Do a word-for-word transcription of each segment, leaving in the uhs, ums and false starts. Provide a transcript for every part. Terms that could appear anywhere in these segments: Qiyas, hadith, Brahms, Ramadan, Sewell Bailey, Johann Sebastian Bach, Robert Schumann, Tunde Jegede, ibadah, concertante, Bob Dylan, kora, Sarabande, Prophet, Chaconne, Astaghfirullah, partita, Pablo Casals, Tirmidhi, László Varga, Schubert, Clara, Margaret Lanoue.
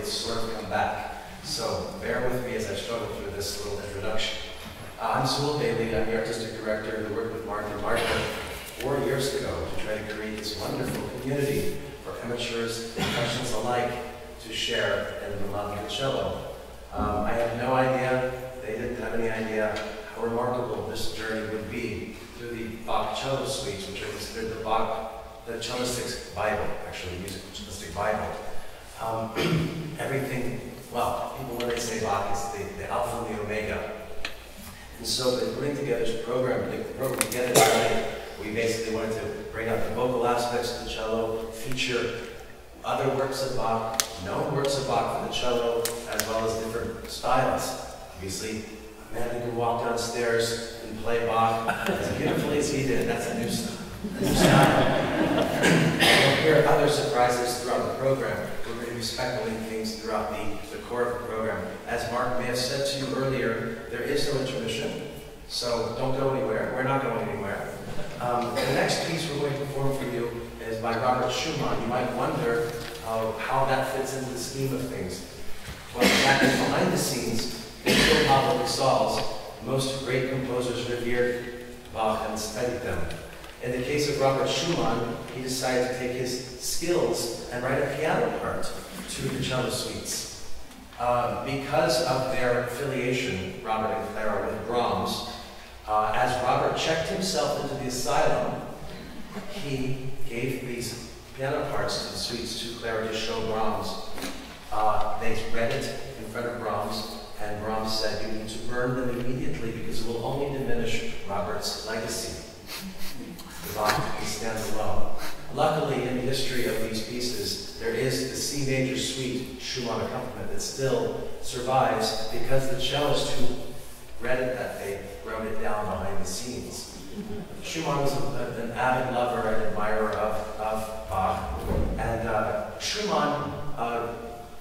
it's sort of come back. So bear with me as I struggle through this little introduction. Uh, I'm Sewell Bailey. I'm the artistic director who worked with Mark and Martha four years ago to try to create this wonderful community for amateurs and professionals alike to share in the Milan Concello. Um, I have no idea, they didn't have any idea how remarkable this journey would be through the Bach cello suites, which are considered the Bach, the cellistic Bible, actually, music cellistic Bible. Um, everything, well, people when they say Bach is the, the alpha and the omega. And so by putting together this program, putting the program together tonight, we basically wanted to bring out the vocal aspects of the cello, feature other works of Bach, known works of Bach for the cello, as well as different styles. Obviously, a man who can walk downstairs and play Bach as beautifully as he did, that's a new style. New style. We'll hear other surprises throughout the program. We're going to be speculating things throughout the, the core of the program. As Mark may have said to you earlier, there is no intermission, so don't go anywhere. We're not going anywhere. Um, the next piece we're going to perform for you is by Robert Schumann. You might wonder uh, how that fits into the scheme of things. Well, back behind the scenes, until Pablo Casals, most great composers revered Bach and studied them. In the case of Robert Schumann, he decided to take his skills and write a piano part to the cello suites. Uh, because of their affiliation, Robert and Clara, with Brahms, uh, as Robert checked himself into the asylum, he gave these piano parts to the suites to Clara to show Brahms. Uh, they read it in front of Brahms, and Brahms said, you need to burn them immediately because it will only diminish Robert's legacy. The Bach stands alone. Luckily, in the history of these pieces, there is the C major suite Schumann accompaniment that still survives because the cellist who read it that day wrote it down behind the scenes. Schumann was a, an avid lover and admirer of, of Bach, and uh, Schumann, uh,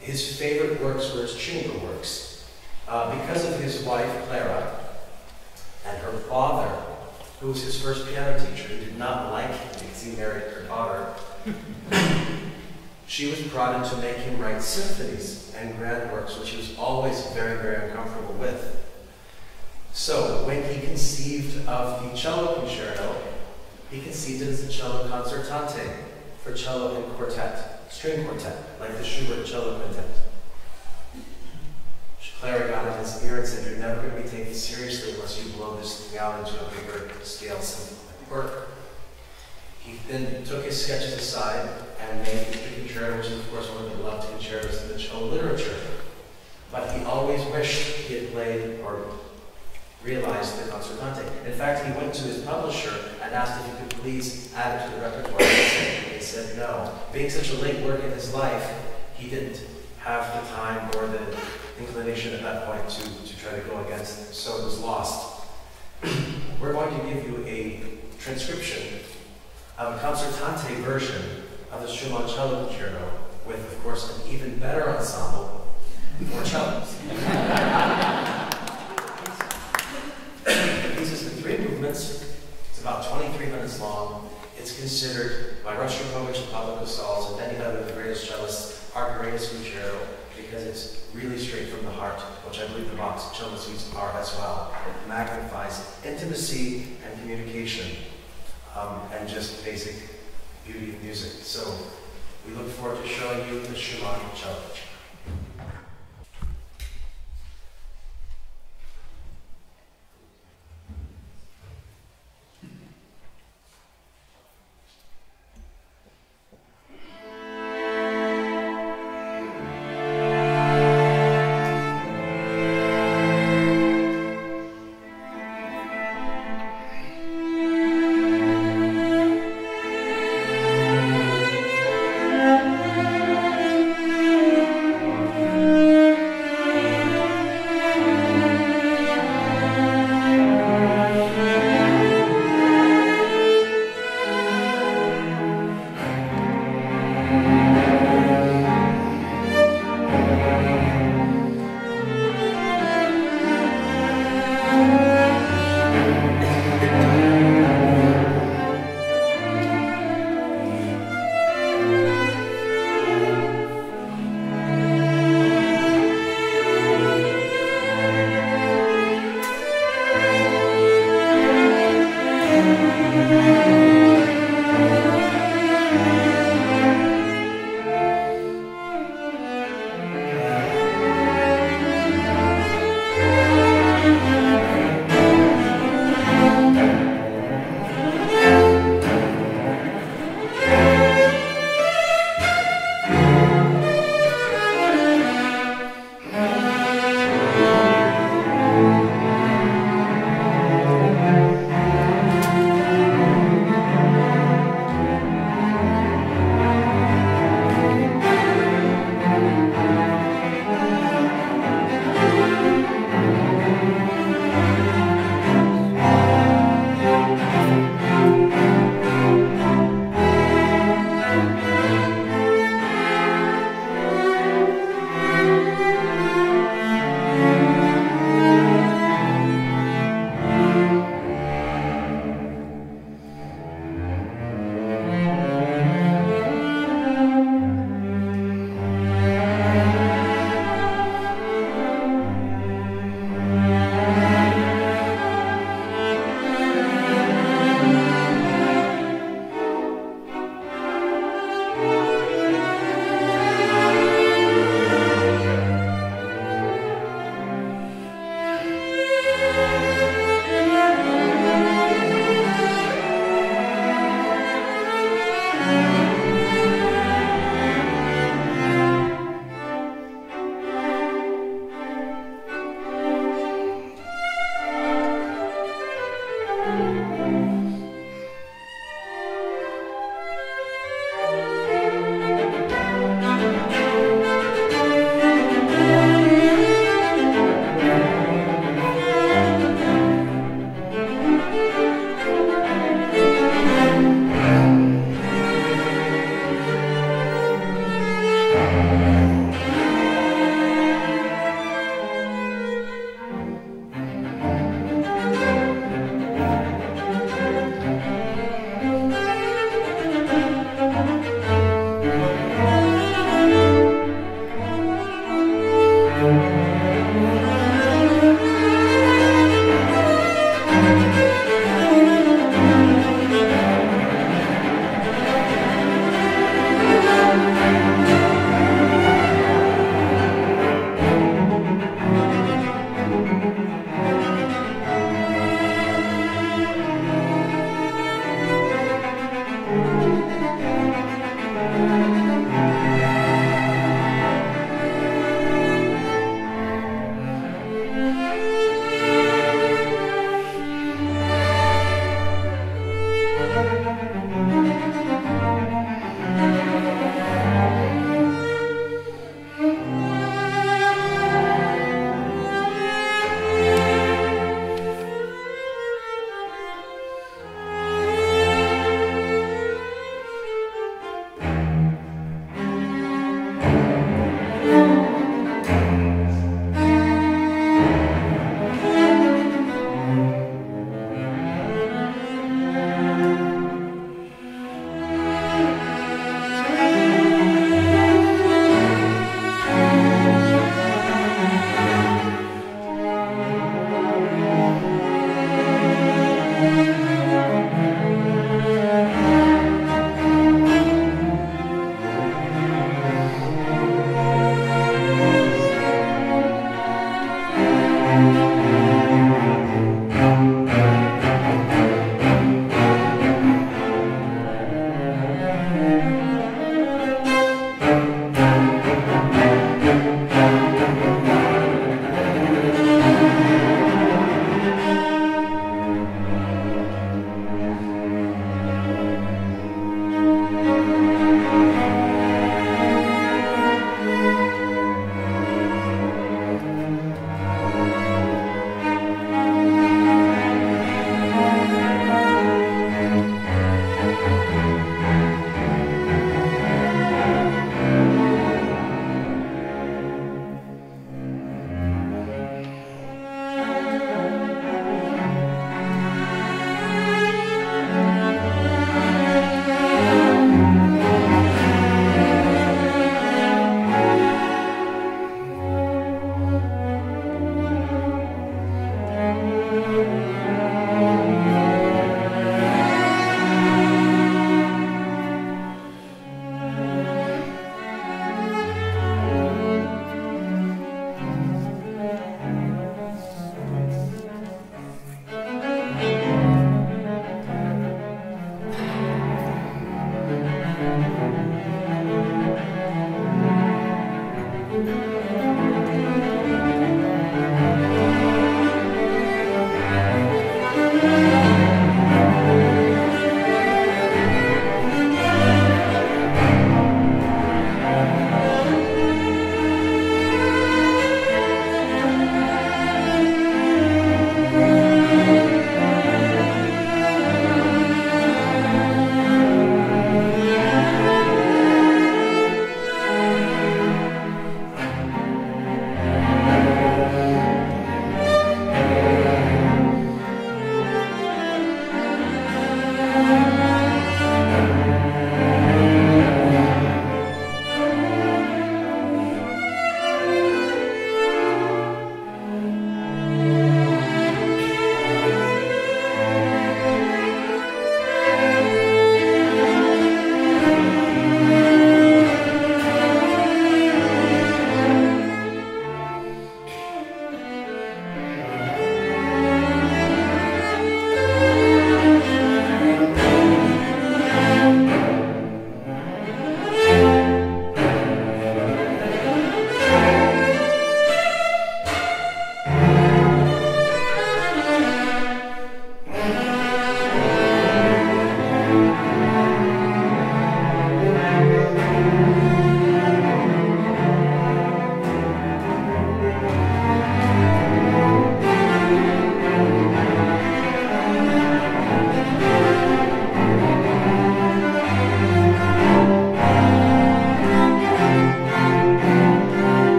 his favorite works were his chamber works. Uh, because of his wife, Clara, and her father, who was his first piano teacher, who did not like him because he married her daughter, she was prodded to make him write symphonies and grand works, which he was always very, very uncomfortable with. So when he conceived of the cello concerto, he conceived it as a cello concertante for cello and quartet. String quartet, like the Schubert cello quintet. Clara got in his ear and said, you're never going to be taken seriously unless you blow this thing out into a bigger scale symphonic work. He then took his sketches aside and made the concerto, which is of course one of the beloved concertos in the cello literature. But he always wished he had played or realized the concertante. In fact, he went to his publisher and asked if he could please add it to the repertoire. He said no. Being such a late work in his life, he didn't have the time or the inclination at that point to, to try to go against it, so it was lost. We're going to give you a transcription of a concertante version of the Schumann cello concerto with, of course, an even better ensemble for cellos. It's about twenty-three minutes long. It's considered by Robert Schumann and Pablo Casals and many other of the greatest cellists our greatest concerto because it's really straight from the heart, which I believe the Bach cello suites are as well. It magnifies intimacy and communication um, and just basic beauty of music. So we look forward to showing you the Schumann cello.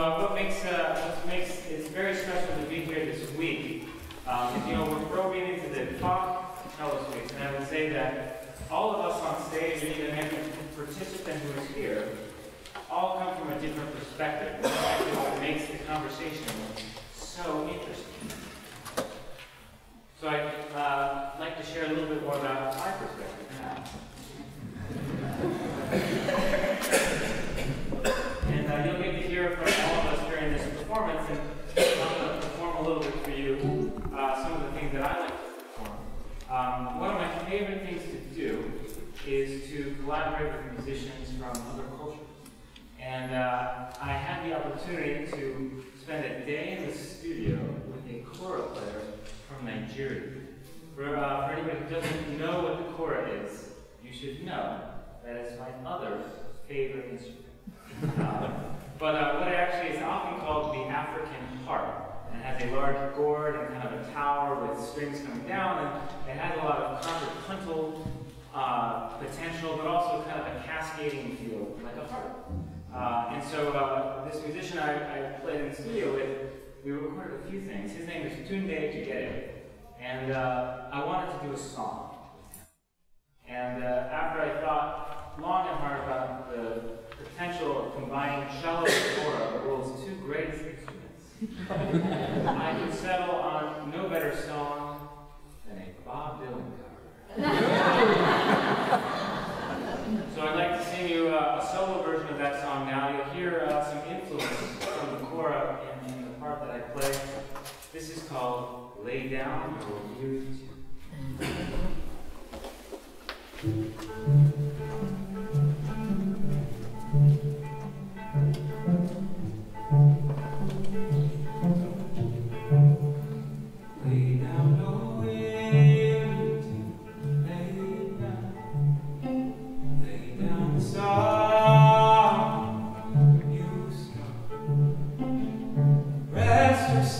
uh, what makes uh, what makes it's very special to be here this week. Um, you know, we're probing into the Bach Cello Suites, and I would say that all of us on stage, and even every participant who is here, all come from a different perspective. That's actually what makes the conversation so interesting. So I'd uh, like to share a little bit more about my perspective now. And uh, you'll get to hear from all of us during this performance, and I'm going to perform a little bit for you uh, some of the things that I like to perform. Um, one of my favorite things to do is to collaborate with musicians from other cultures. And uh, I had the opportunity to spend a day in the studio with a kora player from Nigeria. For, uh, for anybody who doesn't know what the kora is, you should know that it's my other favorite instrument. um, but uh, what it actually is often called the African harp. And it has a large gourd and kind of a tower with strings coming down, and it has a lot of contrapuntal uh, potential, but also kind of a cascading feel like a harp. Uh, and so uh, this musician I, I played in the studio with, we recorded a few things. His name is Tunde Jegede, and uh, I wanted to do a song. And uh, after I thought long and hard about the potential of combining cello and kora, the world's two greatest instruments, I could settle on no better song than a Bob Dylan cover. So I'd like to sing you uh, a solo version of that song now. You'll hear uh, some influence from the kora in, in the part that I play. This is called "Lay Down Your Youth."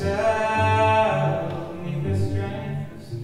Yourself, need the strength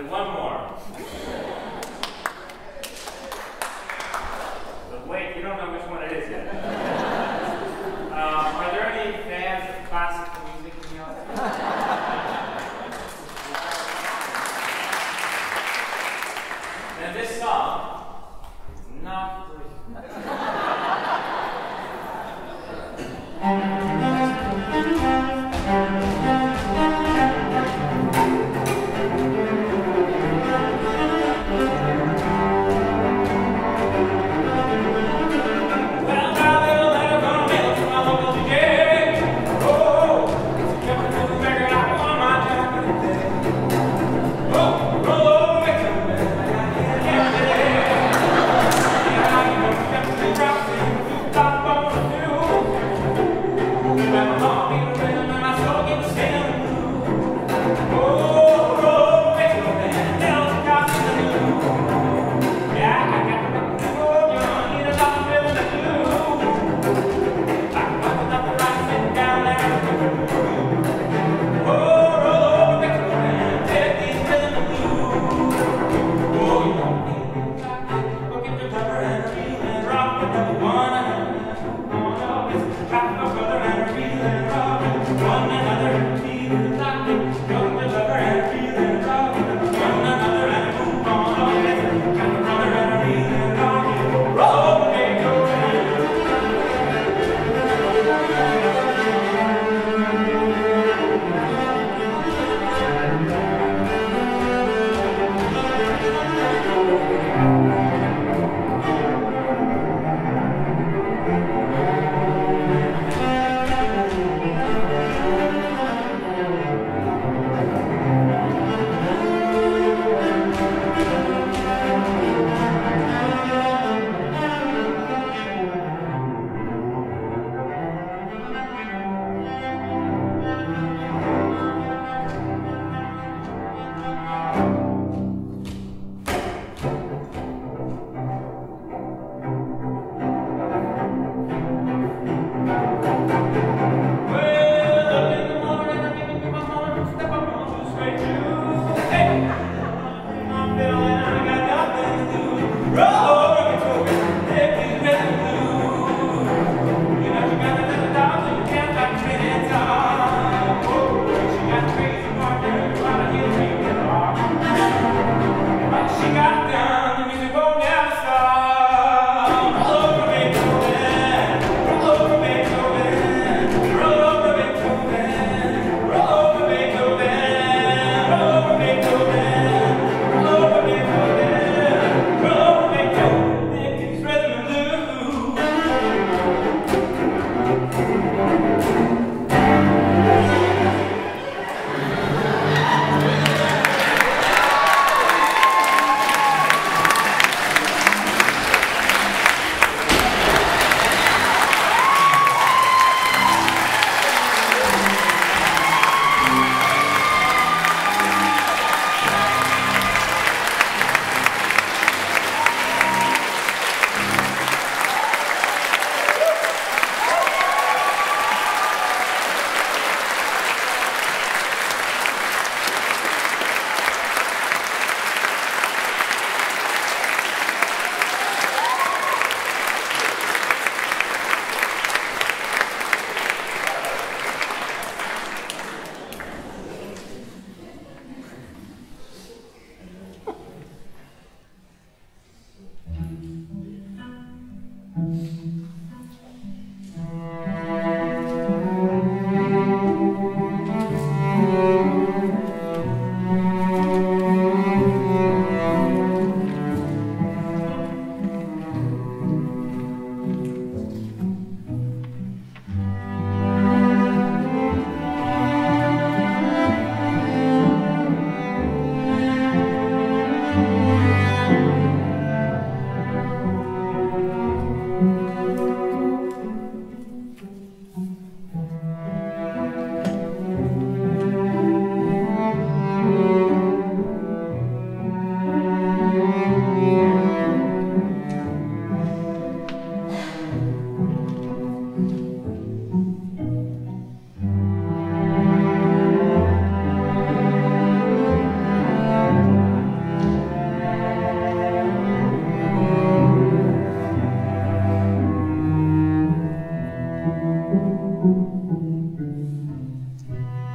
And one more. But wait, you don't know which one it is yet. um, are there any fans of classical music in the audience? Now this song is not free. Thank you.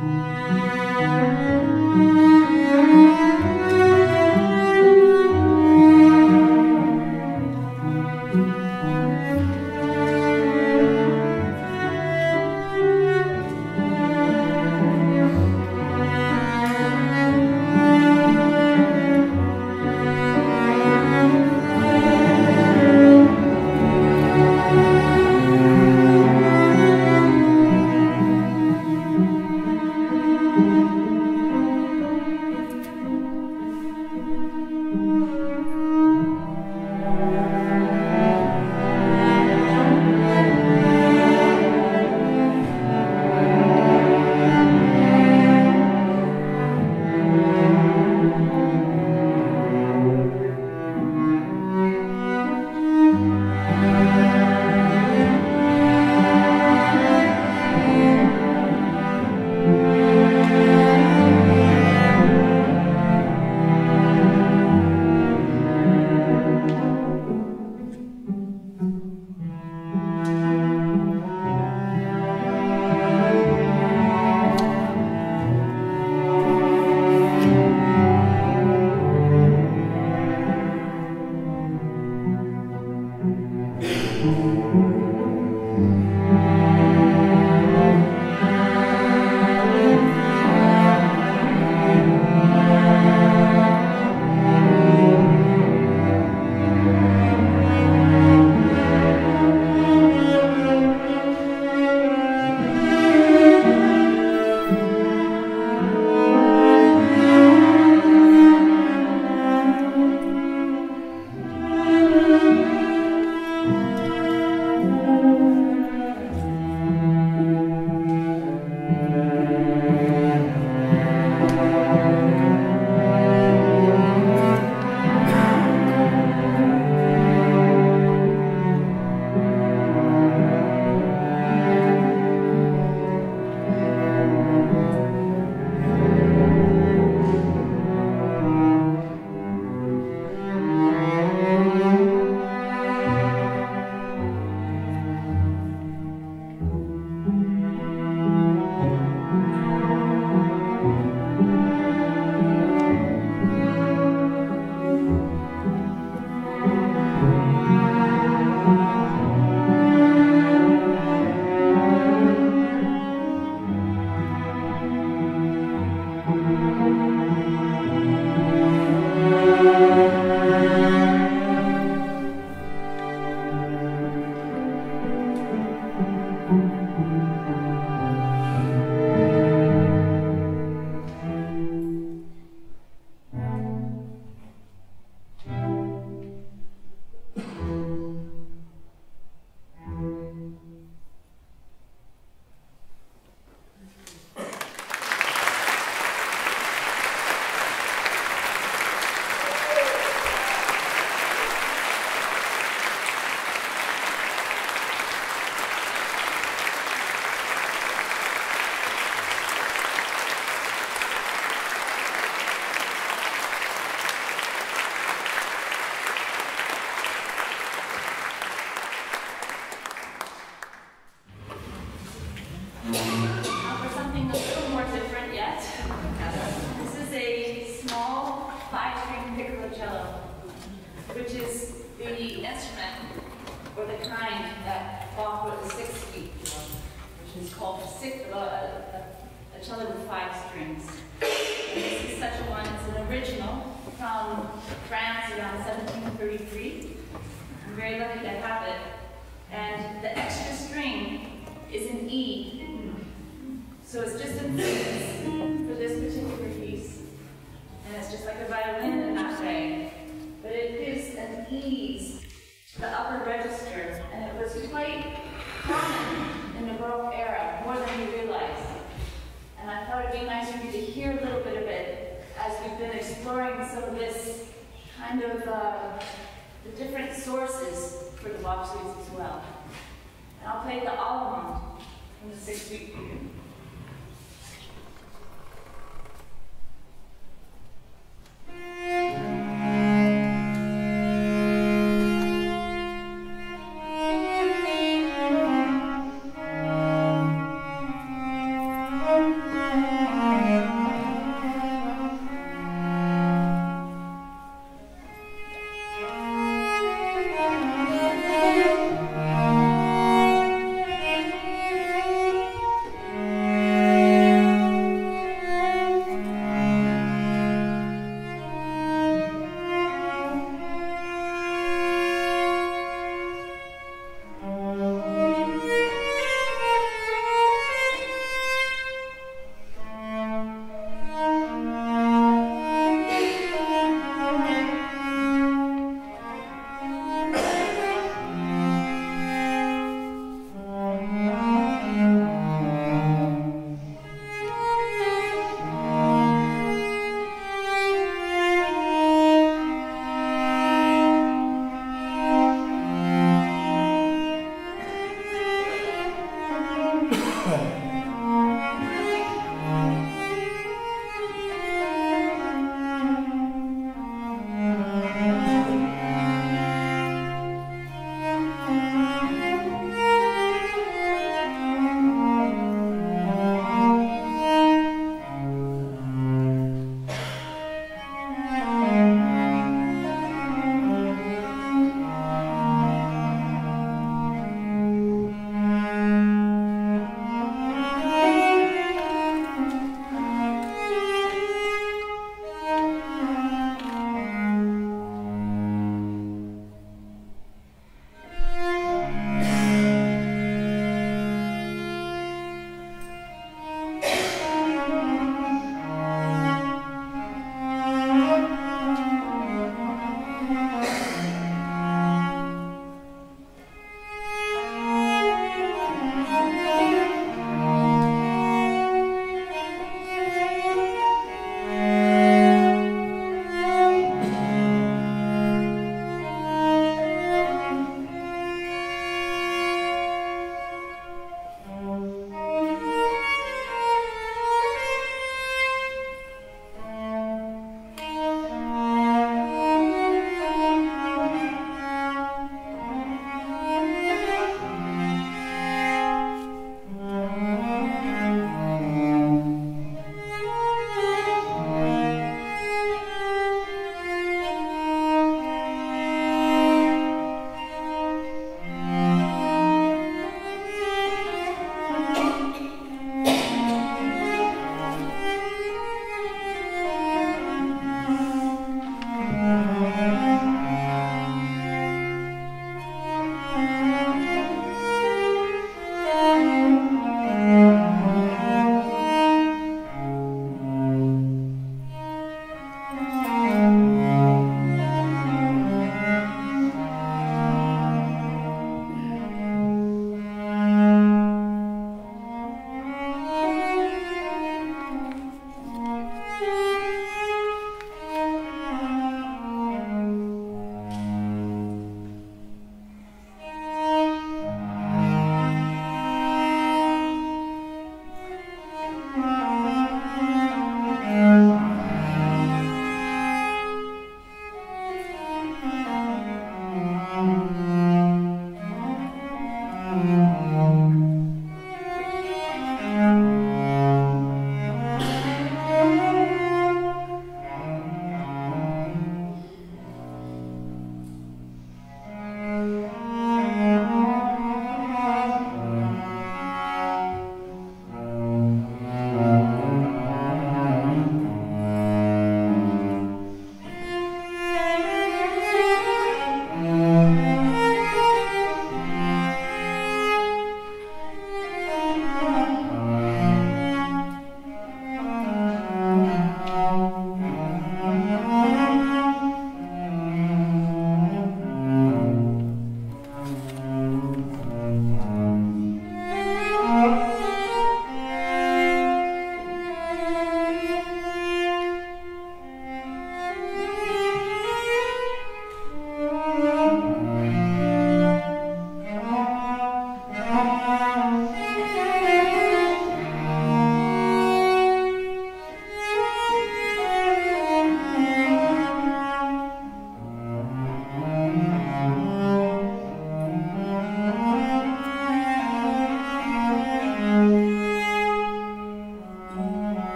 Bye.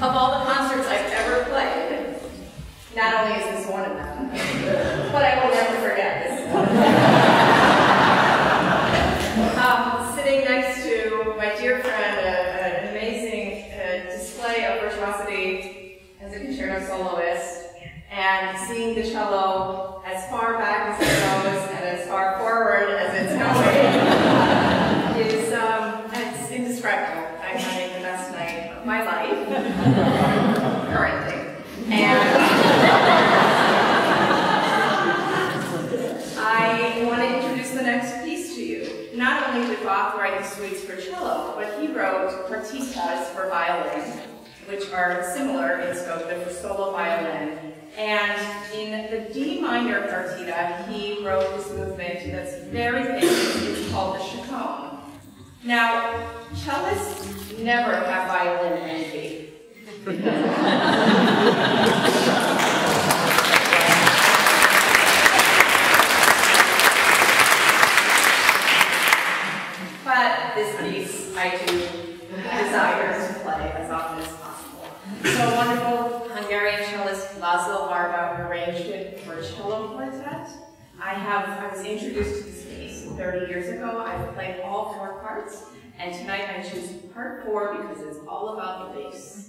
Of all the concerts I've ever played, not only is this one of them, but I will never forget this one. um, sitting next to my dear friend, uh, an amazing uh, display of virtuosity as a concerto soloist, and seeing the cello as far back as it goes and as far forward as it's going is um, it's indescribable. I'm having the best night of my life. Currently. And I want to introduce the next piece to you. Not only did Bach write the suites for cello, but he wrote partitas for violin, which are similar in scope to solo violin. And in the D minor partita, he wrote this movement that's very famous. It's called the chaconne. Now, cellists never have violin envy. But this piece I do desire to play as often as possible. So wonderful Hungarian cellist László Varga arranged it for cello quartet. I have I was introduced to this piece thirty years ago. I've played all four parts. And tonight I choose part four because it's all about the bass.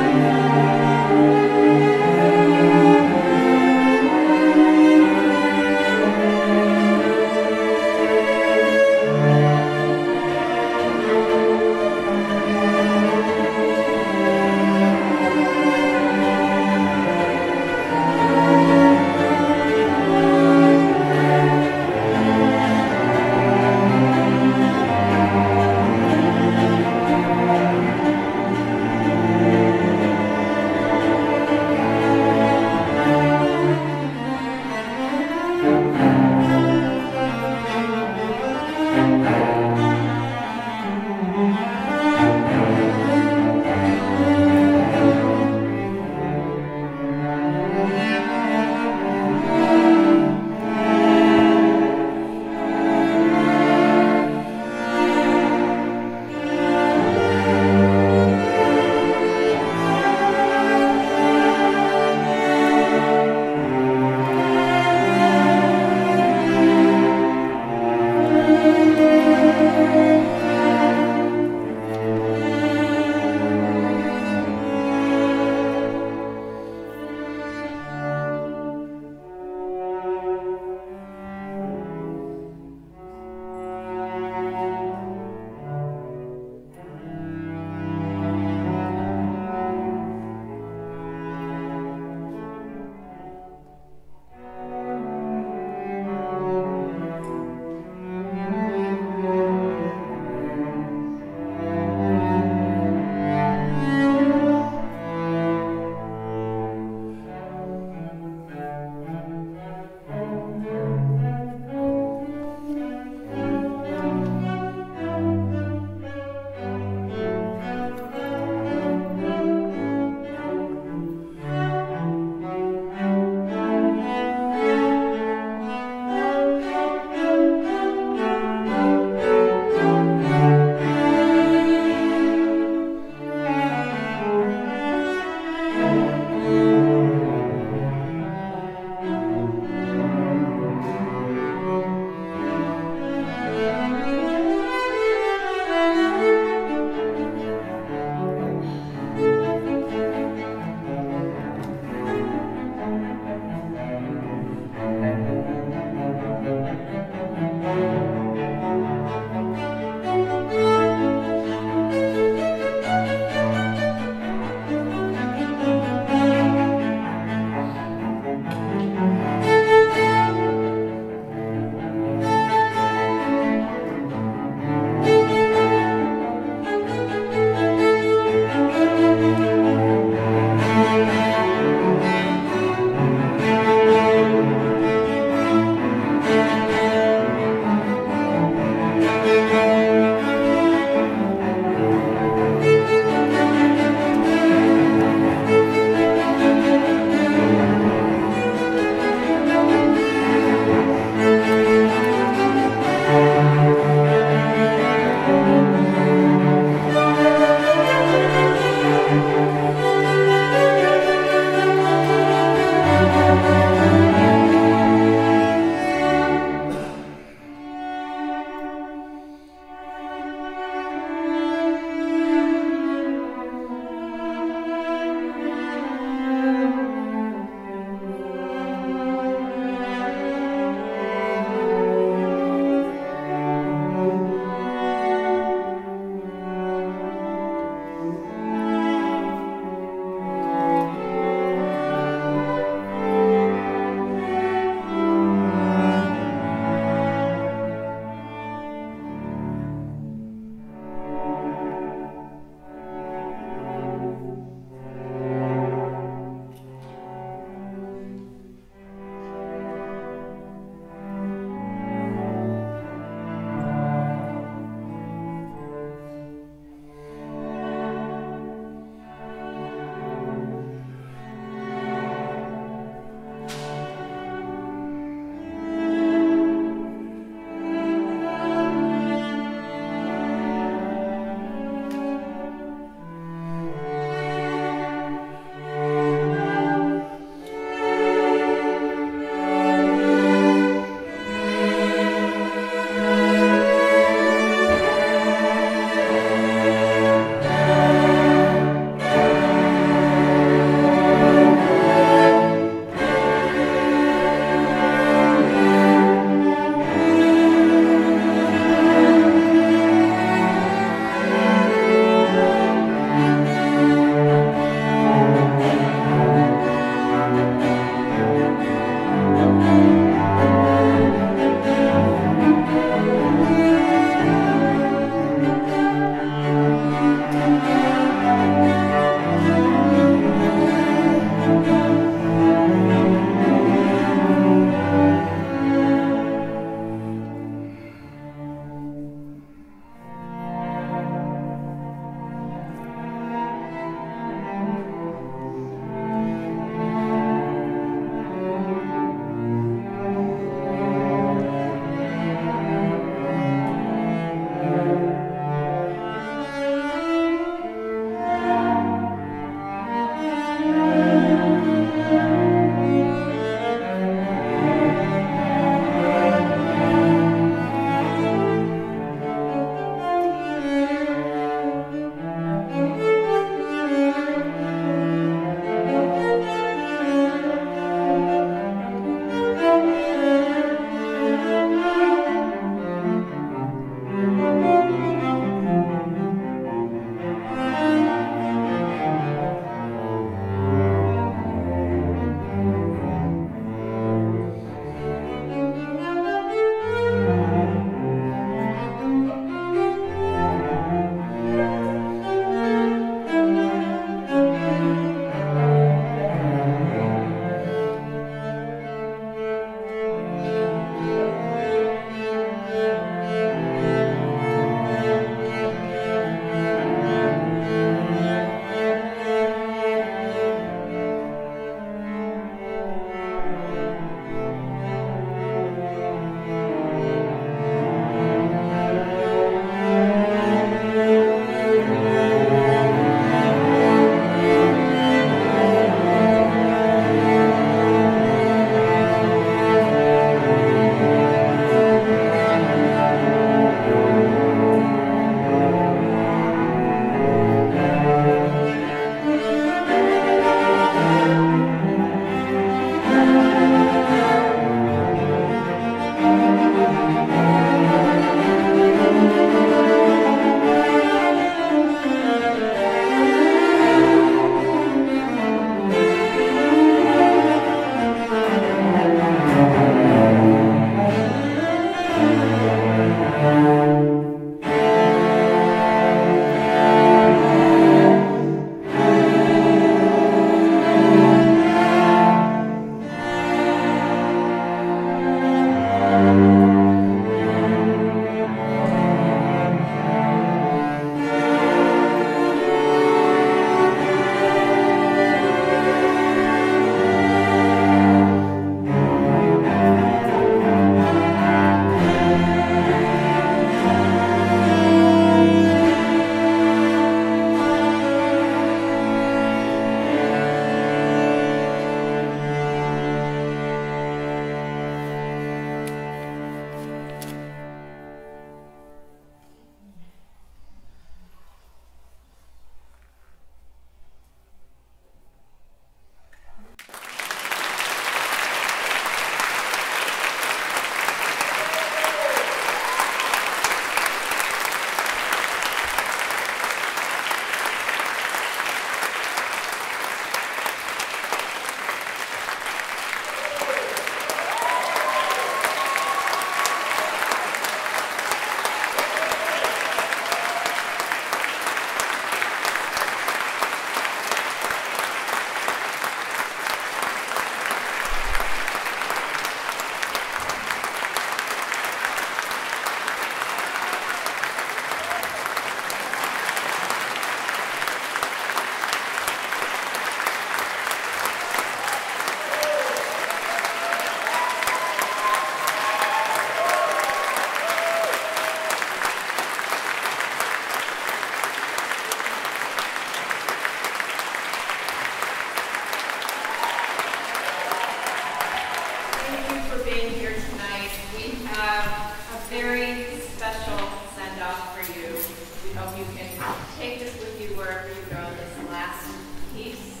you can take this with you wherever you go, this last piece.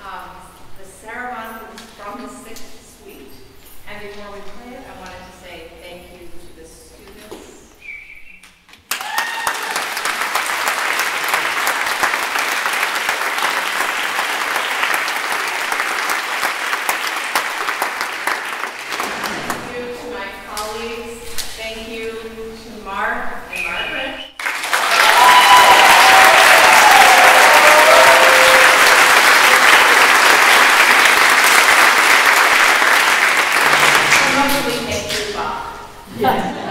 Um, the Sarabande from the sixth suite. And before we play it, I wanted to say thank you to the students. Thank you to my colleagues. Thank you to Mark and Margaret. Yes.